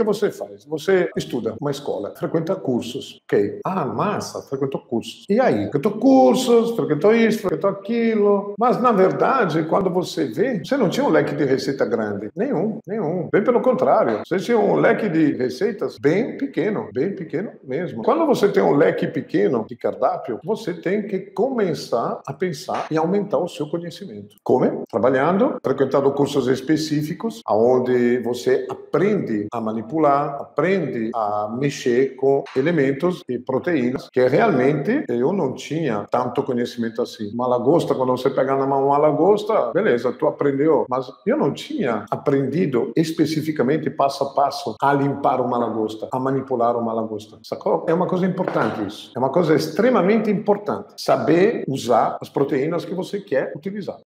que você faz? Você estuda uma escola, frequenta cursos, ok? Ah, massa, frequentou cursos. E aí? Frequentou cursos, frequentou isso, frequentou aquilo. Mas, na verdade, quando você vê, você não tinha um leque de receita grande. Nenhum. Bem pelo contrário. Você tinha um leque de receitas bem pequeno mesmo. Quando você tem um leque pequeno de cardápio, você tem que começar a pensar e aumentar o seu conhecimento. Como? Trabalhando, frequentando cursos específicos, onde você aprende a manipular, aprende a mexer com elementos e proteínas, que realmente eu não tinha tanto conhecimento assim. Uma lagosta, quando você pega na mão uma lagosta, beleza, tu aprendeu, mas eu não tinha aprendido especificamente passo a passo a limpar uma lagosta, a manipular uma lagosta, sacou? É uma coisa importante isso, é uma coisa extremamente importante, saber usar as proteínas que você quer utilizar.